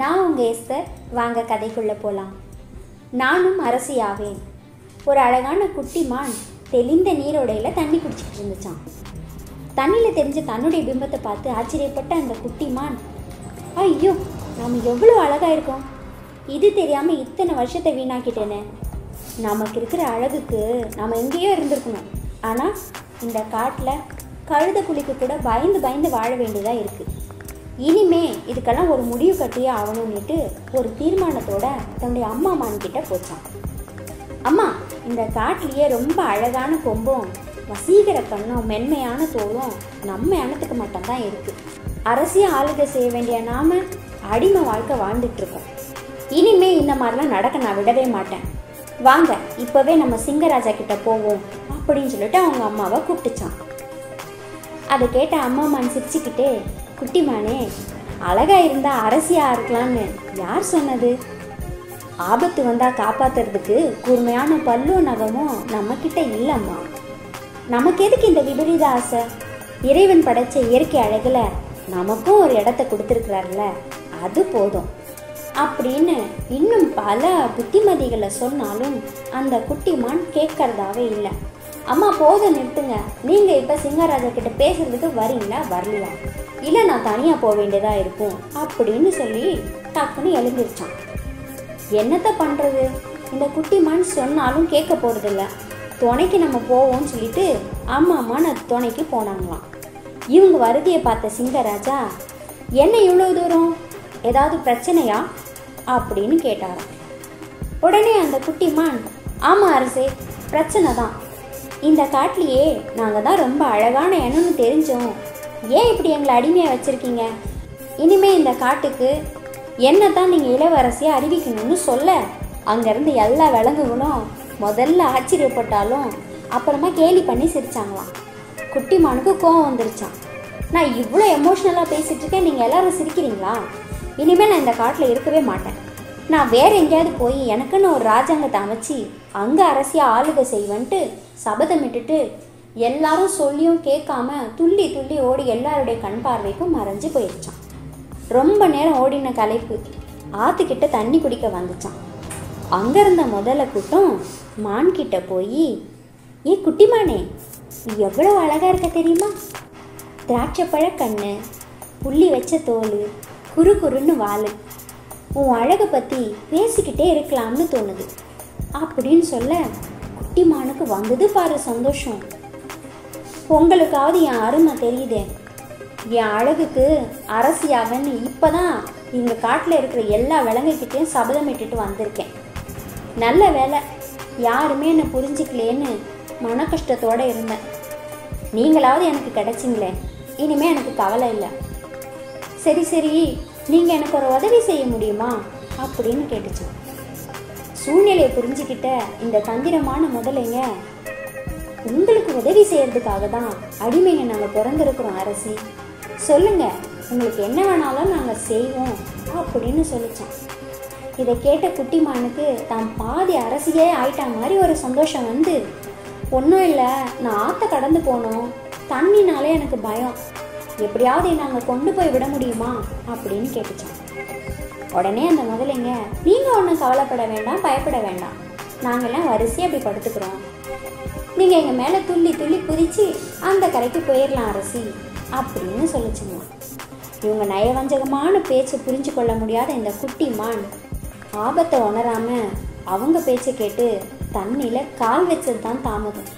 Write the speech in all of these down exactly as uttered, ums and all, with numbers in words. நான் உங்கள் எஸ்தர். வாங்க கதைக்குள்ளே போகலாம். நானும் அரசியாவேன். ஒரு அழகான குட்டி மான் தெளிந்த நீரோடையில் தண்ணி குடிச்சிக்கிட்டு இருந்துச்சான். தண்ணியில் தெரிஞ்ச தன்னுடைய பிம்பத்தை பார்த்து ஆச்சரியப்பட்ட அந்த குட்டி மான், ஐயோ நாம் எவ்வளோ அழகாக இருக்கோம், இது தெரியாமல் இத்தனை வருஷத்தை வீணாக்கிட்டேனே. நமக்கு இருக்கிற அழகுக்கு நாம் எங்கேயோ இருந்திருக்கணும். ஆனால் இந்த காட்டில் கழுத குளிக்கு கூட பயந்து பயந்து வாழ வேண்டியதாக இருக்குது. இனிமே இதுக்கெல்லாம் ஒரு முடிவு கட்டியே ஆகணும்னுட்டு ஒரு தீர்மானத்தோட தன்னுடைய அம்மா மான்கிட்ட போச்சான். அம்மா, இந்த காட்டிலேயே ரொம்ப அழகான கொம்பும் வசீகர கண்ணும் மென்மையான தோலும் நம்ம இனத்துக்கு மட்டும்தான் இருக்குது. அரசியாக ஆளுகை செய்ய வேண்டிய நாம அடிமை வாழ்க்கை வாழ்ந்துட்டுருக்கோம். இனிமேல் இந்த மாதிரிலாம் நடக்க நான் விடவே மாட்டேன். வாங்க இப்போவே நம்ம சிங்கராஜா கிட்ட போவோம் அப்படின்னு சொல்லிட்டு அவங்க அம்மாவை கூப்பிட்டுச்சான். அதை கேட்ட அம்மா மான் சிரிச்சுக்கிட்டே, குட்டிமானே, அழகாக இருந்தால் அரசியாக இருக்கலான்னு யார் சொன்னது? ஆபத்து வந்தால் காப்பாற்றுறதுக்கு கூர்மையான பல்லும் நகமும் நம்மக்கிட்ட இல்லைம்மா. நமக்கு எதுக்கு இந்த விபரீத ஆசை? இறைவன் படைத்த இயற்கை அழகில் நமக்கும் ஒரு இடத்த கொடுத்துருக்குறாருல, அது போதும் அப்படின்னு இன்னும் பல புத்திமதிகளை சொன்னாலும் அந்த குட்டிமான் கேட்கறதாவே இல்லை. அம்மா போதும், நிறுத்துங்க. நீங்கள் இப்போ சிங்கராஜா கிட்ட பேசுறதுக்கு வரீங்களா வரலையா? இல்லை நான் தனியாக போக வேண்டியதாக இருக்கும் அப்படின்னு சொல்லி டக்குன்னு எழுந்திருச்சான். என்னத்தை பண்ணுறது, இந்த குட்டிமான் சொன்னாலும் கேட்க போகிறதில்ல. துணைக்கு நம்ம போவோம்னு சொல்லிட்டு அம்மா அம்மா நான் துணைக்கு போனாங்களாம். இவங்க வருதியை பார்த்த சிங்கராஜா, என்ன இவ்வளோ தூரம், ஏதாவது பிரச்சனையா அப்படின்னு கேட்டாராம். உடனே அந்த குட்டிமான், ஆமாம் அரசே, பிரச்சனை தான். இந்த காட்டிலேயே நாங்கள் தான் ரொம்ப அழகான இடம்னு தெரிஞ்சோம். ஏன் இப்படி எங்களை அடிமையாக வச்சுருக்கீங்க? இனிமேல் இந்த காட்டுக்கு என்ன தான் நீங்கள் இளவரசியாக அறிவிக்கணும்னு சொல்ல அங்கேருந்து எல்லா விலங்குகளும் முதல்ல ஆச்சரியப்பட்டாலும் அப்புறமா கேலி பண்ணி சிரிச்சாங்களாம். குட்டிமானுக்கு கோவம் வந்துருச்சான். நான் இவ்வளோ எமோஷ்னலாக பேசிகிட்ருக்கேன், நீங்கள் எல்லோரும் சிரிக்கிறீங்களா? இனிமேல் நான் இந்த காட்டில் இருக்கவே மாட்டேன். நான் வேறு எங்கேயாவது போய் எனக்குன்னு ஒரு ராஜாங்கத்தை அமைச்சு அங்கே அரசியாக ஆளுகை செய்வேன்ட்டு சபதமிட்டுட்டு எல்லாரும் சொல்லியும் கேட்காம துள்ளி துள்ளி ஓடி எல்லாருடைய கண் பார்வைக்கும் மறைஞ்சு போயிடுச்சான். ரொம்ப நேரம் ஓடின களைப்பு ஆற்றுக்கிட்ட தண்ணி குடிக்க வந்துச்சான். அங்கே இருந்த முதல்ல கூட்டம் மான்கிட்ட போய், ஏ குட்டிமானே, நீ எவ்வளோ அழகாக இருக்க தெரியுமா? திராட்சைப்பழ கண்ணு, புள்ளி வச்ச தோல், குறு குறுன்னு வால், உன் அழகை பற்றி பேசிக்கிட்டே இருக்கலாம்னு தோணுது அப்படின்னு சொல்ல குட்டிமானுக்கு வந்தது பாரு சந்தோஷம். உங்களுக்காவது என் அருமை தெரியுது. என் அழகுக்கு அரசியாகன்னு இப்போ தான் எங்கள் காட்டில் இருக்கிற எல்லா விலங்குகிட்டையும் சபதமிட்டுட்டு வந்திருக்கேன். நல்ல வேலை யாருமே என்னை புரிஞ்சிக்கலேன்னு மன கஷ்டத்தோடு இருந்தேன். நீங்களாவது எனக்கு கிடைச்சிங்களே, இனிமேல் எனக்கு கவலை இல்லை. சரி சரி, நீங்கள் எனக்கு ஒரு உதவி செய்ய முடியுமா அப்படின்னு கேட்டுச்சு. சூழ்நிலையை புரிஞ்சுக்கிட்ட இந்த தந்திரமான முதலைங்க, உங்களுக்கு உதவி செய்கிறதுக்காக தான் அடிமைங்க நாங்கள் பிறந்திருக்கிறோம் அரசி. சொல்லுங்கள், உங்களுக்கு என்ன வேணாலும் நாங்கள் செய்வோம் அப்படின்னு சொல்லித்தான். இதை கேட்ட குட்டிமானுக்கு தான் பாதி அரசியே ஆயிட்ட மாதிரி ஒரு சந்தோஷம் வந்து, ஒன்றும் இல்லை, நான் ஆற்ற கடந்து போனோம், தண்ணினாலே எனக்கு பயம், எப்படியாவது நாங்கள் கொண்டு போய் விட முடியுமா அப்படின்னு கேட்டுச்சான். உடனே அந்த முதலைங்க, நீங்கள் ஒன்றும் கவலைப்பட வேண்டாம், பயப்பட வேண்டாம், நாங்கள்லாம் வரிசையாக அப்படி படுத்துக்கிறோம், நீங்கள் எங்கள் மேலே துள்ளி துள்ளி குதிச்சு அந்த கரைக்கு போயிடலாம் அரசி அப்படின்னு சொல்லிச்சுங்க. இவங்க நயவஞ்சகமான பேச்சை புரிஞ்சு கொள்ள முடியாத இந்த குட்டி மான் ஆபத்தை உணராமல் அவங்க பேச்சை கேட்டு தண்ணியில் கால் வச்சது தான் தாமதம்.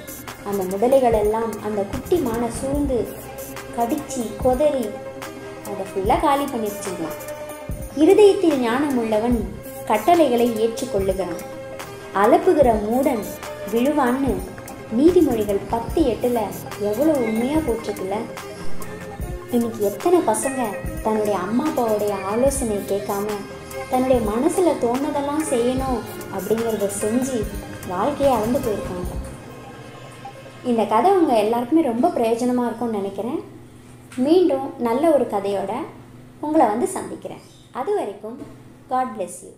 அந்த முதலைகள் எல்லாம் அந்த குட்டி மானை சூழ்ந்து கடிச்சு கொதறி அதை ஃபுல்லாக காலி பண்ணிடுச்சுங்களாம். இருதயத்தில் ஞானம் உள்ளவன் கட்டளைகளை ஏற்றுக்கொள்ளுகிறான், அலப்புகிற மூடன் விழுவான்னு நீதிமொழிகள் பத்து எட்டில் எவ்வளோ உண்மையாக போட்டிருக்குல்ல. இன்னைக்கு எத்தனை பசங்க தன்னுடைய அம்மா அப்பாவோடைய ஆலோசனையை கேட்காம தன்னுடைய மனசில் தோணதெல்லாம் செய்யணும் அப்படிங்கிறத செஞ்சு வாழ்க்கையை அளந்து போயிருக்காங்க. இந்த கதை உங்கள் எல்லாருக்குமே ரொம்ப பிரயோஜனமாக இருக்கும்னு நினைக்கிறேன். மீண்டும் நல்ல ஒரு கதையோட உங்களை வந்து சந்திக்கிறேன். அது வரைக்கும் காட் பிளெஸ் யூ.